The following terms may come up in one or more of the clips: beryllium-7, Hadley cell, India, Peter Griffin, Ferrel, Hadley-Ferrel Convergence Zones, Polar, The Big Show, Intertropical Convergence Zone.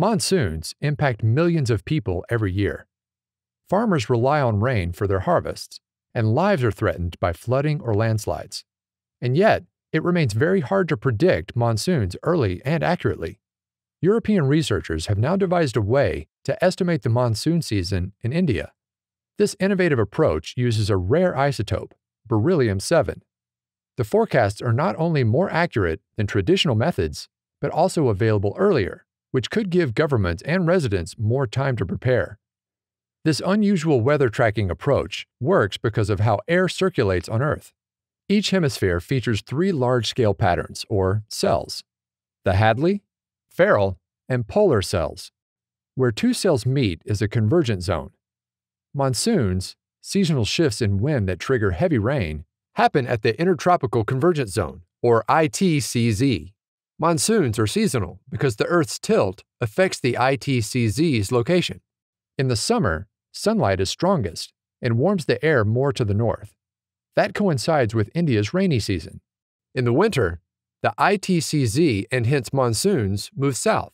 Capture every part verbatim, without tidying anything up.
Monsoons impact millions of people every year. Farmers rely on rain for their harvests, and lives are threatened by flooding or landslides. And yet, it remains very hard to predict monsoons early and accurately. European researchers have now devised a way to estimate the monsoon season in India. This innovative approach uses a rare isotope, beryllium seven. The forecasts are not only more accurate than traditional methods, but also available earlier, which could give governments and residents more time to prepare. This unusual weather tracking approach works because of how air circulates on Earth. Each hemisphere features three large-scale patterns, or cells: the Hadley, Ferrel, and Polar cells. Where two cells meet is a convergence zone. Monsoons, seasonal shifts in wind that trigger heavy rain, happen at the Intertropical Convergence Zone, or I T C Z. Monsoons are seasonal because the Earth's tilt affects the I T C Z's location. In the summer, sunlight is strongest and warms the air more to the north. That coincides with India's rainy season. In the winter, the I T C Z and hence monsoons move south.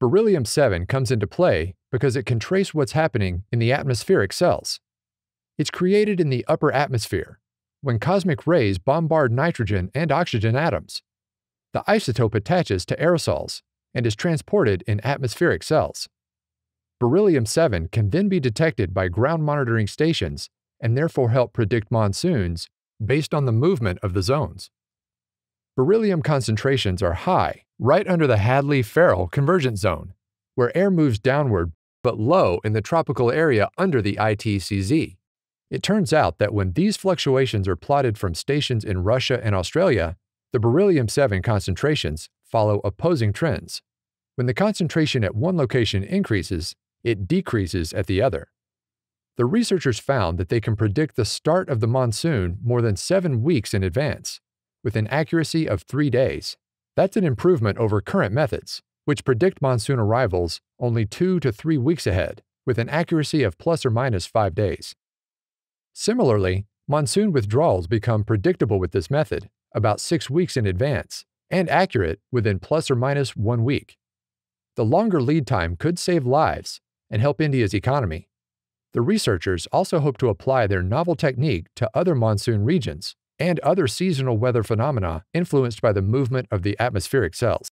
beryllium seven comes into play because it can trace what's happening in the atmospheric cells. It's created in the upper atmosphere, when cosmic rays bombard nitrogen and oxygen atoms. The isotope attaches to aerosols and is transported in atmospheric cells. beryllium seven can then be detected by ground monitoring stations and therefore help predict monsoons based on the movement of the zones. Beryllium concentrations are high right under the Hadley-Ferrel Convergence Zone, where air moves downward but low in the tropical area under the I T C Z. It turns out that when these fluctuations are plotted from stations in Russia and Australia, the beryllium seven concentrations follow opposing trends. When the concentration at one location increases, it decreases at the other. The researchers found that they can predict the start of the monsoon more than seven weeks in advance, with an accuracy of three days. That's an improvement over current methods, which predict monsoon arrivals only two to three weeks ahead, with an accuracy of plus or minus five days. Similarly, monsoon withdrawals become predictable with this method, about six weeks in advance, and accurate within plus or minus one week. The longer lead time could save lives and help India's economy. The researchers also hope to apply their novel technique to other monsoon regions and other seasonal weather phenomena influenced by the movement of the atmospheric cells.